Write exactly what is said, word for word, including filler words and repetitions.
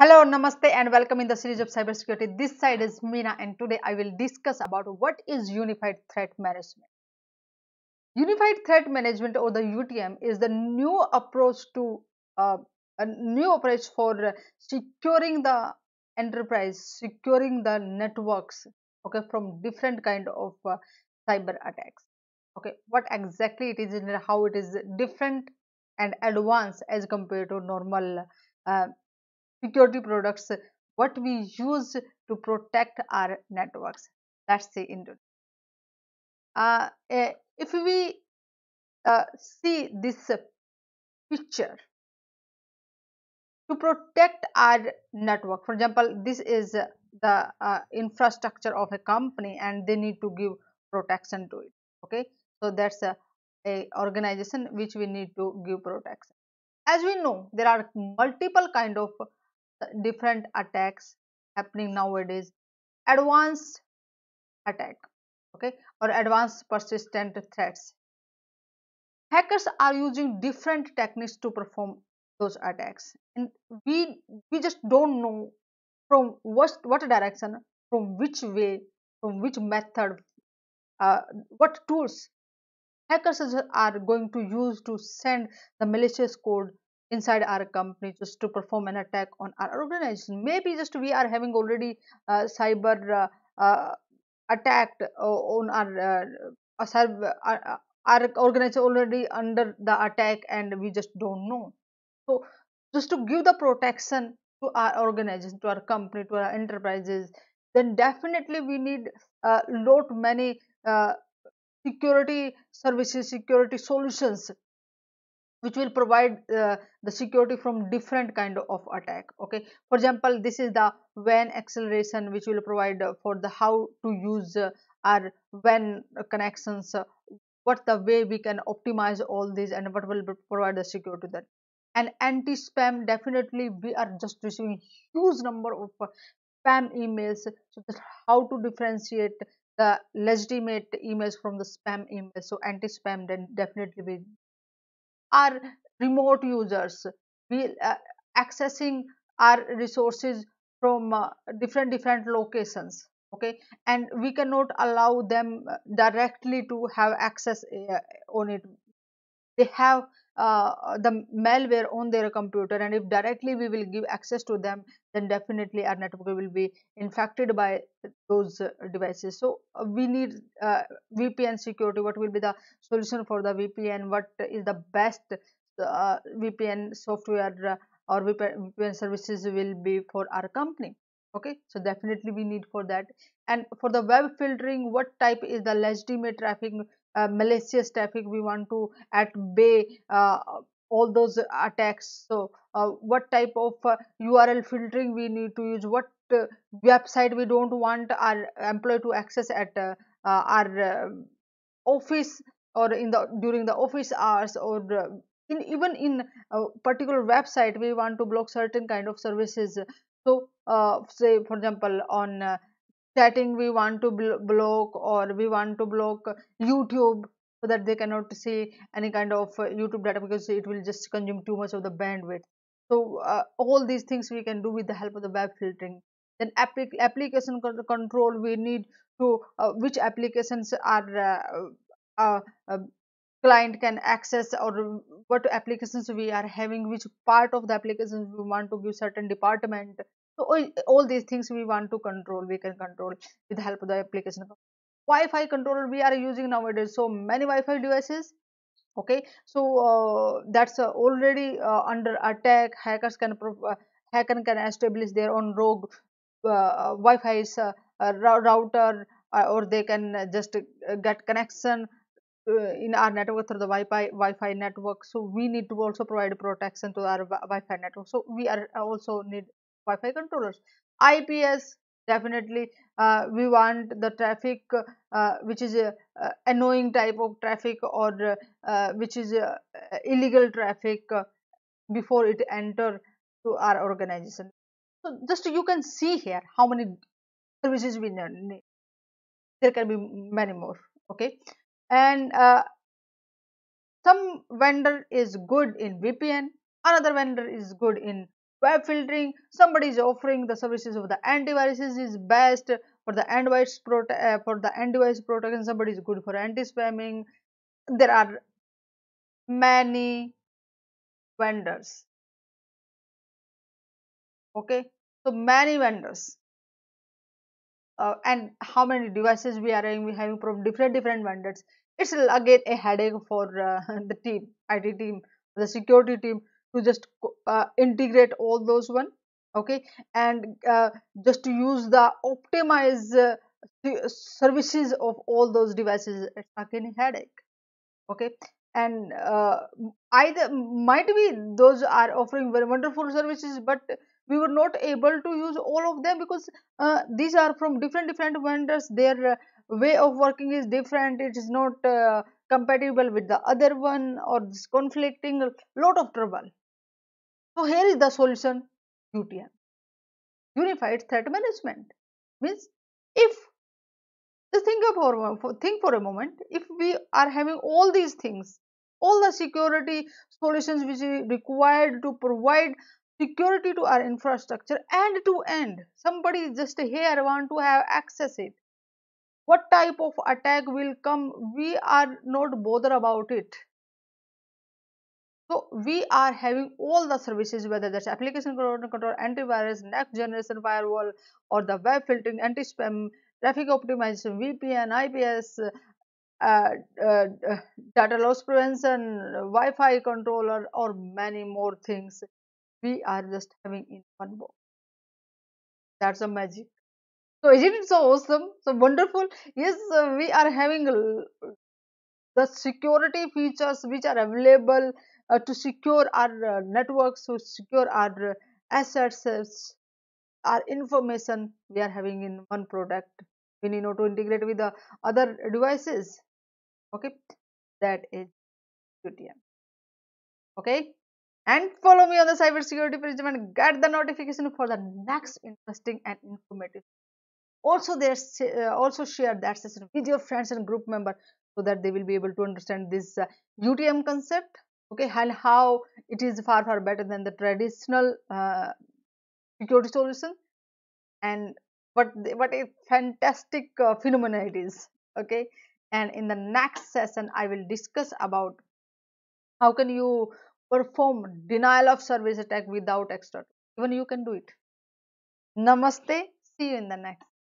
Hello, namaste and welcome in the series of cybersecurity. This side is Meena and today I will discuss about what is Unified Threat Management. Unified Threat Management or the U T M is the new approach to uh, a new approach for securing the enterprise, securing the networks, okay, from different kind of uh, cyber attacks. Okay, what exactly it is and how it is different and advanced as compared to normal uh, security products, what we use to protect our networks. Let's see into uh, if we uh, see this picture, to protect our network, for example, this is the uh, infrastructure of a company and they need to give protection to it. Okay, so that's a, a organization which we need to give protection. As we know, there are multiple kind of different attacks happening nowadays. Advanced attack, okay, or advanced persistent threats. Hackers are using different techniques to perform those attacks, and we we just don't know from what what direction, from which way, from which method, uh, what tools hackers are going to use to send the malicious code inside our company just to perform an attack on our organization. Maybe just we are having already uh, cyber uh, uh, attacked uh, on our uh, uh, cyber, uh, our organization already under the attack and we just don't know. So just to give the protection to our organization, to our company, to our enterprises, then definitely we need a uh, lot many uh, security services, security solutions, which will provide uh, the security from different kind of attack. Okay, for example, this is the W A N acceleration, which will provide for the how to use uh, our W A N connections, uh, what the way we can optimize all these and what will provide the security that. And anti-spam, definitely we are just receiving huge number of uh, spam emails, so just how to differentiate the legitimate emails from the spam emails. So anti-spam, then definitely we are remote users, we uh, accessing our resources from uh, different different locations, okay, and we cannot allow them directly to have access uh, on it. They have uh, the malware on their computer, and if directly we will give access to them, then definitely our network will be infected by those uh, devices. So uh, we need uh, V P N security. What will be the solution for the V P N? What is the best uh, V P N software uh, or V P N services will be for our company? Okay, so definitely we need for that. And for the web filtering, what type is the legitimate traffic, uh, malicious traffic we want to at bay uh, all those attacks. So uh, what type of uh, U R L filtering we need to use, what uh, website we don't want our employee to access at uh, uh, our uh, office or in the during the office hours, or uh, in even in a particular website we want to block certain kind of services. So uh, say for example on uh, chatting we want to bl block, or we want to block YouTube so that they cannot see any kind of uh, YouTube data, because it will just consume too much of the bandwidth. So uh, all these things we can do with the help of the web filtering. Then applic application control, we need to uh, which applications are uh, uh, uh, client can access, or what applications we are having, which part of the applications we want to give certain department. So all, all these things we want to control, we can control with the help of the application. Wi-Fi controller we are using nowadays, so many Wi-Fi devices, okay, so uh, that's uh, already uh, under attack. Hackers can uh, hacker can establish their own rogue uh, Wi-Fi uh, uh, router, uh, or they can just uh, get connection in our network through the Wi-Fi Wi-Fi network. So we need to also provide protection to our Wi-Fi network. So we are also need Wi-Fi controllers. I P S, definitely uh, we want the traffic uh, which is a, uh, annoying type of traffic, or uh, which is a illegal traffic uh, before it enter to our organization. So just you can see here how many services we need. There can be many more. Okay. And uh, some vendor is good in V P N, another vendor is good in web filtering. Somebody is offering the services of the antiviruses is best for the end device prote uh, for the end device protection. Somebody is good for anti-spamming. There are many vendors. Okay, so many vendors. Uh, and how many devices we are having, we having from different different vendors. It's again a headache for uh, the team, I T team, the security team to just uh, integrate all those one, okay, and uh, just to use the optimize uh, the services of all those devices. It's again a headache, okay. And uh, either might be those are offering very wonderful services, but we were not able to use all of them because uh, these are from different different vendors. Their uh, way of working is different. It is not uh, compatible with the other one, or this conflicting, lot of trouble. So here is the solution: U T M, Unified Threat Management. Means if just think about for think for a moment, if we are having all these things, all the security solutions which is required to provide security to our infrastructure end to end, somebody just here want to have access it, what type of attack will come, we are not bothered about it. So we are having all the services, whether that's application control, antivirus, next generation firewall, or the web filtering, anti-spam, traffic optimization, V P N, I P S, uh, uh, data loss prevention, Wi-Fi controller, or many more things. We are just having in one box. That's a magic. So isn't it so awesome, so wonderful? Yes, uh, we are having the security features which are available uh, to secure our uh, networks, to secure our uh, assets, our information. We are having in one product. We need not to integrate with the other devices. Okay, that is U T M. Okay. And follow me on the cybersecurity prism and get the notification for the next interesting and informative. Also, there's uh, also share that session with your friends and group members so that they will be able to understand this uh, U T M concept. Okay, and how it is far far better than the traditional uh, security solution, and what what a fantastic uh, phenomenon it is. Okay, and in the next session, I will discuss about how can you perform denial of service attack without extra. Even you can do it. Namaste. See you in the next.